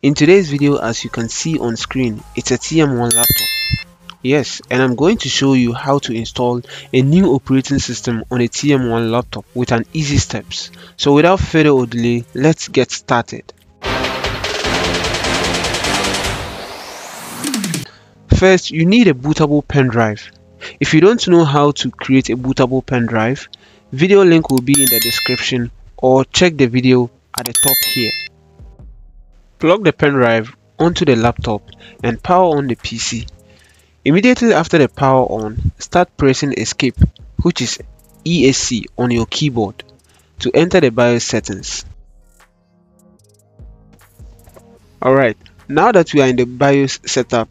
In today's video, as you can see on screen, it's a TM1 laptop. Yes, and I'm going to show you how to install a new operating system on a TM1 laptop with an easy steps. So without further delay, let's get started. First, you need a bootable pen drive. If you don't know how to create a bootable pen drive, video link will be in the description or check the video at the top here. Plug the pen drive onto the laptop and power on the PC. Immediately after the power on, start pressing escape, which is ESC on your keyboard, to enter the BIOS settings. Alright, now that we are in the BIOS setup,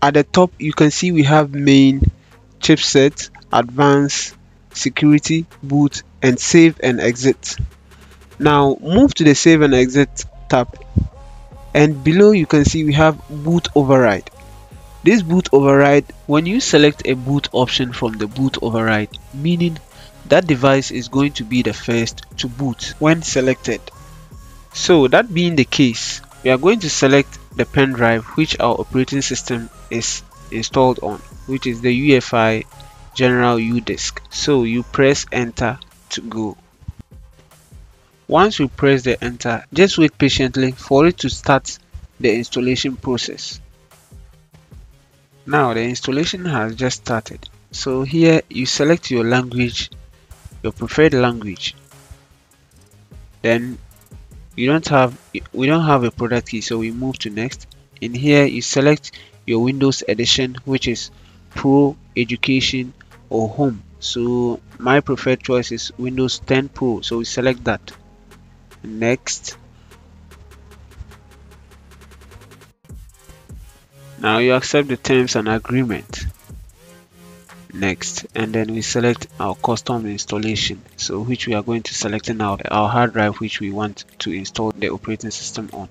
at the top you can see we have main, chipset, advanced, security, boot, and save and exit. Now move to the save and exit tab. And below you can see we have boot override. This boot override, when you select a boot option from the boot override, meaning that device is going to be the first to boot when selected. So that being the case, we are going to select the pen drive which our operating system is installed on, which is the UEFI general U-Disk. So you press enter to go. Once you press the enter, just wait patiently for it to start the installation process. Now the installation has just started. So here you select your language, your preferred language. Then we don't have a product key, so we move to next. In here you select your Windows edition, which is Pro, Education, or Home. So my preferred choice is Windows 10 Pro, so we select that. Next. Now you accept the terms and agreement. Next, and then we select our custom installation, so which we are going to select now our hard drive which we want to install the operating system on.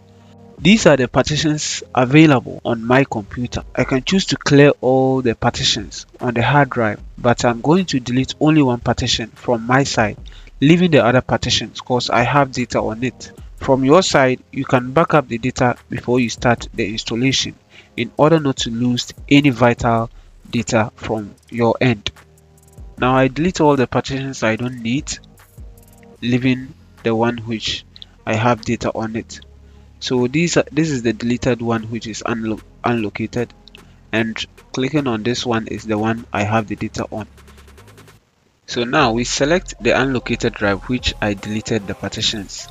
These are the partitions available on my computer. I can choose to clear all the partitions on the hard drive, but I'm going to delete only one partition from my side, leaving the other partitions because I have data on it. From your side, you can back up the data before you start the installation in order not to lose any vital data from your end. Now I delete all the partitions I don't need, leaving the one which I have data on it. So this is the deleted one which is unlocated, and clicking on this one is the one I have the data on. So now we select the unlocated drive which I deleted the partitions,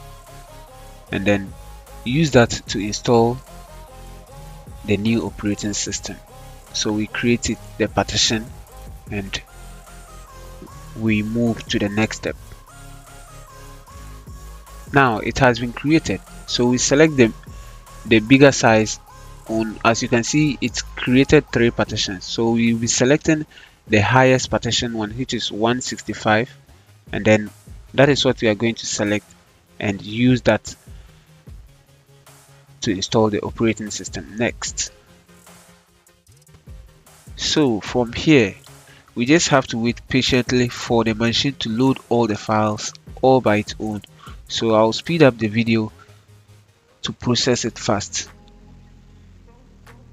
and then use that to install the new operating system. So we created the partition and we move to the next step. Now it has been created, so we select the bigger size on. As you can see, it's created 3 partitions, so we will be selecting the highest partition one, which is 165, and then that is what we are going to select and use that to install the operating system. Next. So from here we just have to wait patiently for the machine to load all the files all by its own, so I'll speed up the video to process it fast.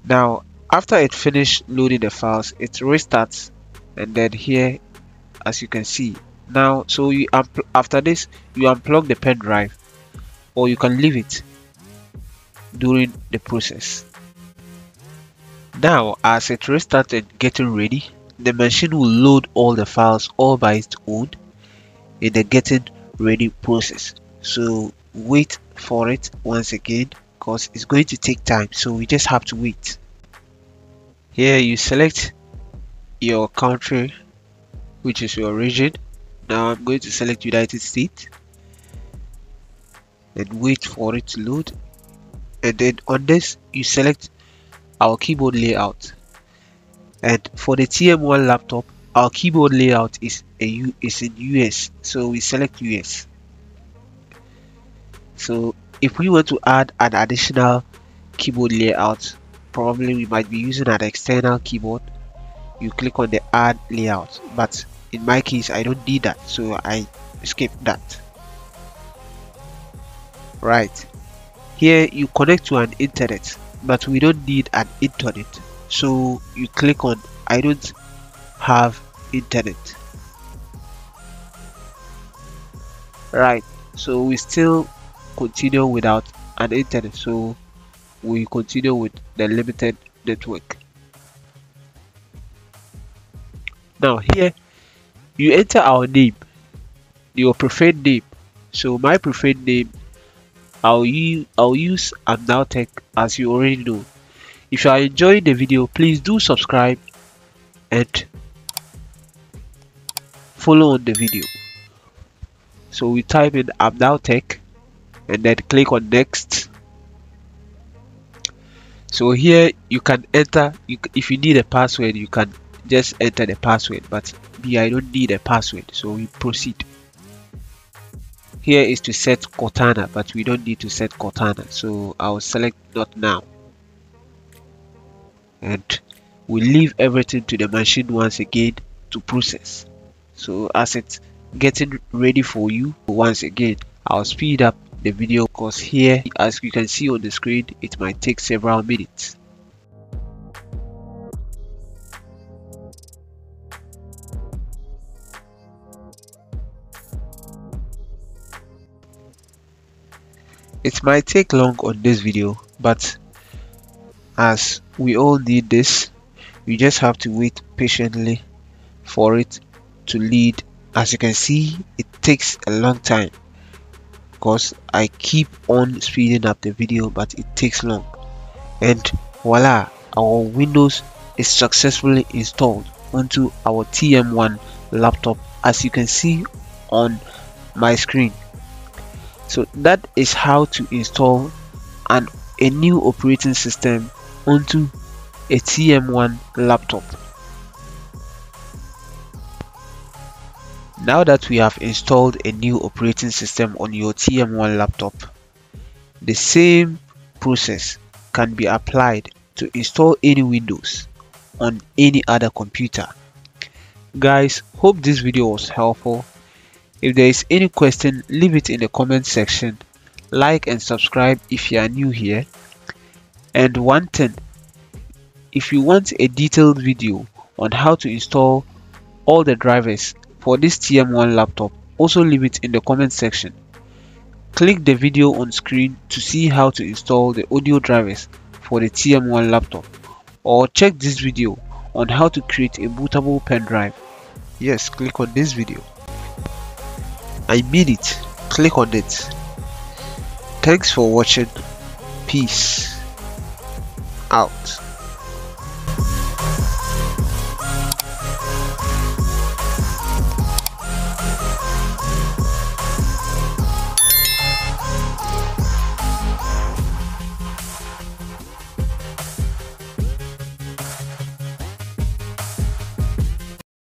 Now after it finished loading the files, it restarts, and then here as you can see now, so you after this you unplug the pen drive, or you can leave it during the process. Now as it restarted getting ready, the machine will load all the files all by its own in the getting ready process, so wait for it once again because it's going to take time, so we just have to wait. Here you select your country, which is your region. Now I'm going to select United States and wait for it to load, and then on this you select our keyboard layout. And for the TM1 laptop, our keyboard layout is in US, so we select US. So if we were to add an additional keyboard layout, probably we might be using an external keyboard. You click on the add layout, but in my case I don't need that, so I skip that. Right, Here you connect to an internet, but we don't need an internet, so you click on I don't have internet. Right, so we still continue without an internet, so we continue with the limited network. Now here you enter our name, your preferred name. So my preferred name, I'll use AMNOWTECH, as you already know. If you are enjoying the video, please do subscribe and follow on the video. So we type in AMNOWTECH and then click on next. So here you can enter, if you need a password, you can just enter the password, but me, I don't need a password, so we proceed. Here is to set Cortana, but we don't need to set Cortana, so I'll select not now, and we leave everything to the machine once again to process. So as it's getting ready for you, once again I'll speed up the video, because here, as you can see on the screen, it might take several minutes. It might take long on this video, but as we all need this, you just have to wait patiently for it to lead. As you can see, it takes a long time because I keep on speeding up the video, but it takes long. And voila, our Windows is successfully installed onto our TM1 laptop, as you can see on my screen. So that is how to install a new operating system onto a TM1 laptop. Now that we have installed a new operating system on your TM1 laptop, the same process can be applied to install any Windows on any other computer. Guys, hope this video was helpful. If there is any question, leave it in the comment section. Like and subscribe if you are new here. And one thing, if you want a detailed video on how to install all the drivers for this TM1 laptop, also leave it in the comment section. Click the video on screen to see how to install the audio drivers for the TM1 laptop, or check this video on how to create a bootable pen drive. Yes, click on this video. I mean it, click on it. Thanks for watching. Peace out.